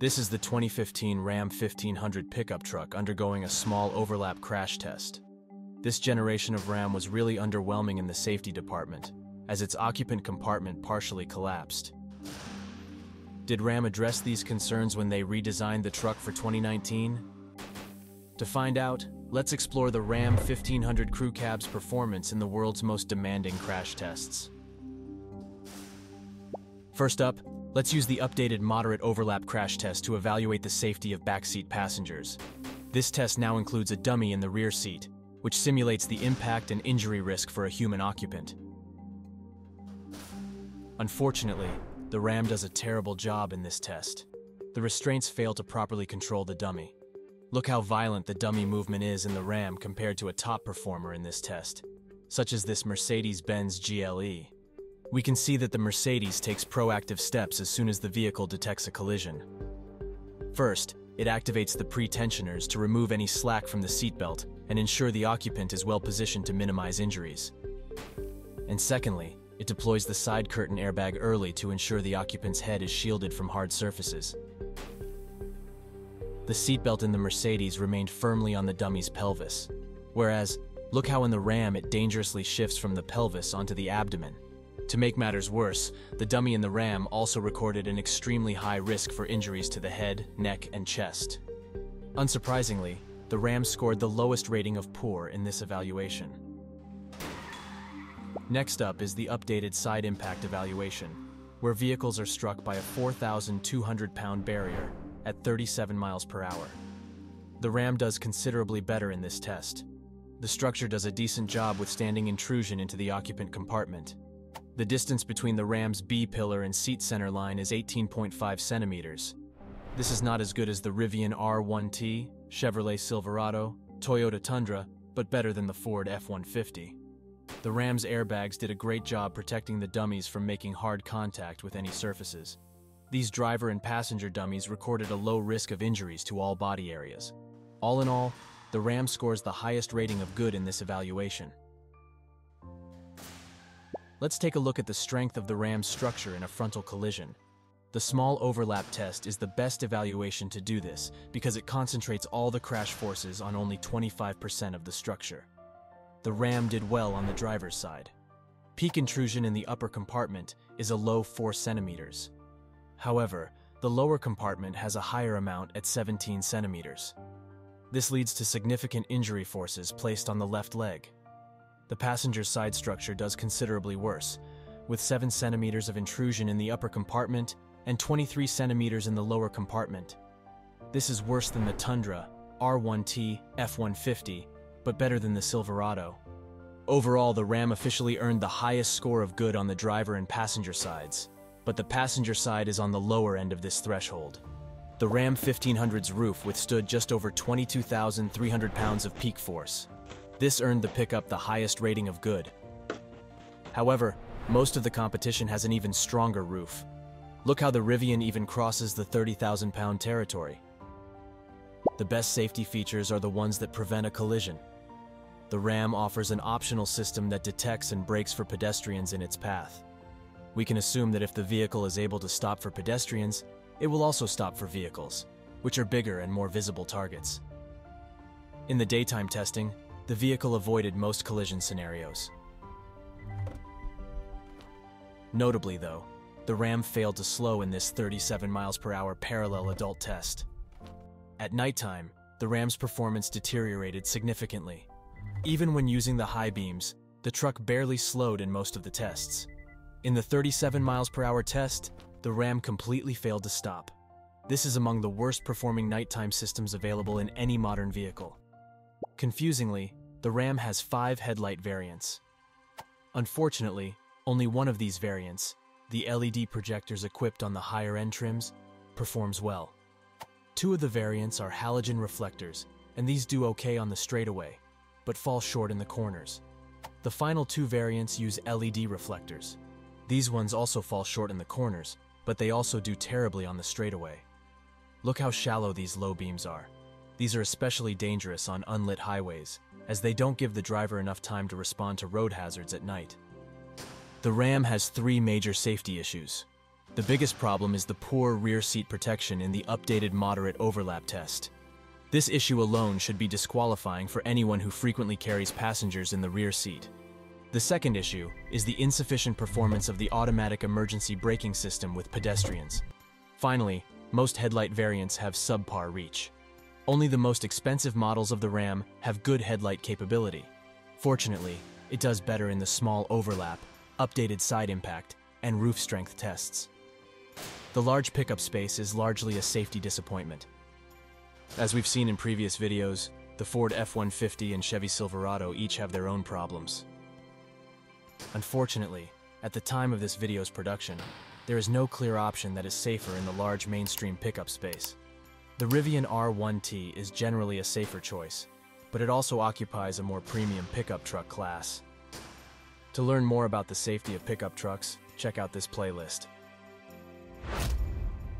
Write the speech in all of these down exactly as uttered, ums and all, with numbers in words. This is the twenty fifteen Ram fifteen hundred pickup truck undergoing a small overlap crash test. This generation of Ram was really underwhelming in the safety department, as its occupant compartment partially collapsed. Did Ram address these concerns when they redesigned the truck for twenty nineteen? To find out, let's explore the Ram fifteen hundred crew cab's performance in the world's most demanding crash tests. First up, let's use the updated moderate overlap crash test to evaluate the safety of backseat passengers. This test now includes a dummy in the rear seat, which simulates the impact and injury risk for a human occupant. Unfortunately, the Ram does a terrible job in this test. The restraints fail to properly control the dummy. Look how violent the dummy movement is in the Ram compared to a top performer in this test, such as this Mercedes-Benz G L E. We can see that the Mercedes takes proactive steps as soon as the vehicle detects a collision. First, it activates the pre-tensioners to remove any slack from the seatbelt and ensure the occupant is well positioned to minimize injuries. And secondly, it deploys the side curtain airbag early to ensure the occupant's head is shielded from hard surfaces. The seatbelt in the Mercedes remained firmly on the dummy's pelvis, whereas, look how in the Ram it dangerously shifts from the pelvis onto the abdomen. To make matters worse, the dummy in the Ram also recorded an extremely high risk for injuries to the head, neck, and chest. Unsurprisingly, the Ram scored the lowest rating of poor in this evaluation. Next up is the updated side impact evaluation, where vehicles are struck by a four thousand two hundred pound barrier at thirty-seven miles per hour. The Ram does considerably better in this test. The structure does a decent job withstanding intrusion into the occupant compartment. The distance between the Ram's B-pillar and seat center line is eighteen point five centimeters. This is not as good as the Rivian R one T, Chevrolet Silverado, Toyota Tundra, but better than the Ford F one fifty. The Ram's airbags did a great job protecting the dummies from making hard contact with any surfaces. These driver and passenger dummies recorded a low risk of injuries to all body areas. All in all, the Ram scores the highest rating of good in this evaluation. Let's take a look at the strength of the Ram's structure in a frontal collision. The small overlap test is the best evaluation to do this because it concentrates all the crash forces on only twenty-five percent of the structure. The Ram did well on the driver's side. Peak intrusion in the upper compartment is a low four centimeters. However, the lower compartment has a higher amount at seventeen centimeters. This leads to significant injury forces placed on the left leg. The passenger side structure does considerably worse, with seven centimeters of intrusion in the upper compartment and twenty-three centimeters in the lower compartment. This is worse than the Tundra, R one T, F one fifty, but better than the Silverado. Overall, the Ram officially earned the highest score of good on the driver and passenger sides, but the passenger side is on the lower end of this threshold. The Ram fifteen hundred's roof withstood just over twenty-two thousand three hundred pounds of peak force. This earned the pickup the highest rating of good. However, most of the competition has an even stronger roof. Look how the Rivian even crosses the thirty thousand pound territory. The best safety features are the ones that prevent a collision. The Ram offers an optional system that detects and brakes for pedestrians in its path. We can assume that if the vehicle is able to stop for pedestrians, it will also stop for vehicles, which are bigger and more visible targets. In the daytime testing, the vehicle avoided most collision scenarios. Notably though, the Ram failed to slow in this thirty-seven miles per hour parallel adult test. At nighttime, the Ram's performance deteriorated significantly. Even when using the high beams, the truck barely slowed in most of the tests. In the thirty-seven miles per hour test, the Ram completely failed to stop. This is among the worst performing nighttime systems available in any modern vehicle. Confusingly, the Ram has five headlight variants. Unfortunately, only one of these variants, the L E D projectors equipped on the higher-end trims, performs well. Two of the variants are halogen reflectors, and these do okay on the straightaway, but fall short in the corners. The final two variants use L E D reflectors. These ones also fall short in the corners, but they also do terribly on the straightaway. Look how shallow these low beams are. These are especially dangerous on unlit highways, as they don't give the driver enough time to respond to road hazards at night. The Ram has three major safety issues. The biggest problem is the poor rear seat protection in the updated moderate overlap test. This issue alone should be disqualifying for anyone who frequently carries passengers in the rear seat. The second issue is the insufficient performance of the automatic emergency braking system with pedestrians. Finally, most headlight variants have subpar reach. Only the most expensive models of the Ram have good headlight capability. Fortunately, it does better in the small overlap, updated side impact, and roof strength tests. The large pickup space is largely a safety disappointment. As we've seen in previous videos, the Ford F one fifty and Chevy Silverado each have their own problems. Unfortunately, at the time of this video's production, there is no clear option that is safer in the large mainstream pickup space. The Rivian R one T is generally a safer choice, but it also occupies a more premium pickup truck class. To learn more about the safety of pickup trucks, check out this playlist.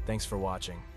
Thanks for watching.